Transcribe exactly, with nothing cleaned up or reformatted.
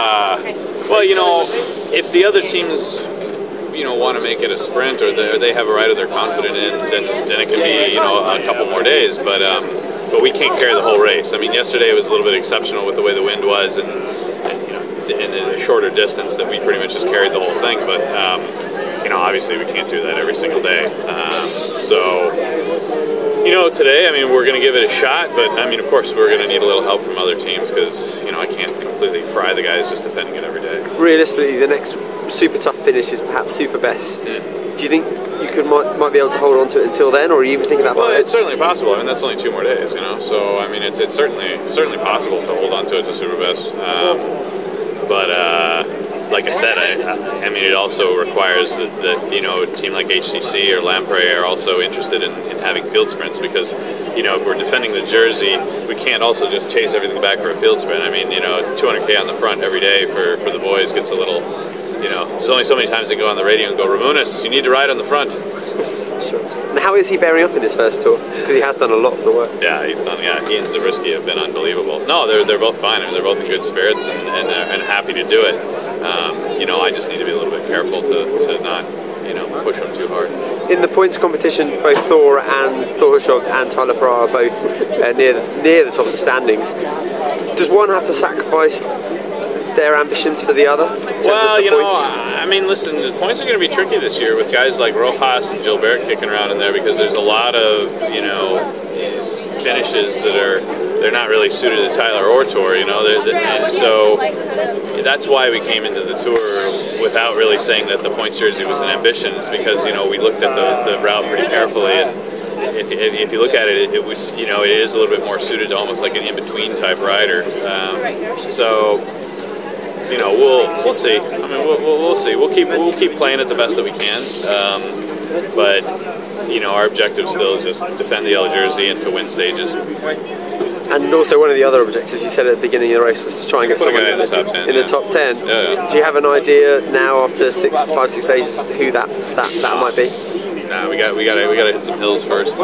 Uh, well, you know, if the other teams, you know, want to make it a sprint, or they, or they have a rider they're confident in, then, then it can be, you know, a couple more days. But um, but we can't carry the whole race. I mean, yesterday was a little bit exceptional with the way the wind was, and, and you know, in a shorter distance that we pretty much just carried the whole thing. But um, you know, obviously we can't do that every single day. Um, so. You know, today, I mean, we're going to give it a shot, but, I mean, of course, we're going to need a little help from other teams because, you know, I can't completely fry the guys just defending it every day. Realistically, the next super tough finish is perhaps super best. Yeah. Do you think you could might, might be able to hold on to it until then, or are you even thinking about well, it? Well, it's certainly possible. I mean, that's only two more days, you know, so, I mean, it's, it's certainly certainly possible to hold on to it to super best. Um, but, uh, like I said, I, I mean, it also requires that, that, you know, a team like H C C or Lamprey are also interested in, in having field sprints because, you know, if we're defending the jersey, we can't also just chase everything back for a field sprint. I mean, you know, two hundred K on the front every day for, for the boys gets a little, you know, there's only so many times they go on the radio and go, Ramunas, you need to ride on the front. Sure. And how is he bearing up in this first tour? Because he has done a lot of the work. Yeah, he's done. Yeah, he and Zabriskie have been unbelievable. No, they're they're both fine. I mean, they're both in good spirits and and, uh, and happy to do it. Um, you know, I just need to be a little bit careful to, to not you know push them too hard. In the points competition, both Thor and Thor Hushovd and Tyler Farrar are both uh, near near the top of the standings. Does one have to sacrifice their ambitions for the other? Well, you know, I mean, listen, the points are going to be tricky this year with guys like Rojas and Gilbert kicking around in there because there's a lot of, you know, these finishes that are, they're not really suited to Tyler or Thor, you know, they're, they're, and so that's why we came into the tour without really saying that the points jersey was an ambition. It's because, you know, we looked at the, the route pretty carefully and If, if, if you look at it, it would, you know, it is a little bit more suited to almost like an in-between type rider. Um, so, you know, we'll we'll see. I mean, we'll, we'll, we'll see. We'll keep we'll keep playing it the best that we can. Um, but you know, our objective still is just defend the yellow jersey and to win stages. And also, one of the other objectives you said at the beginning of the race was to try and get someone in the top ten. In the top ten. Yeah, yeah. Do you have an idea now, after six, five, six stages, as to who that that that might be? Nah, we got we got we got to hit some hills first.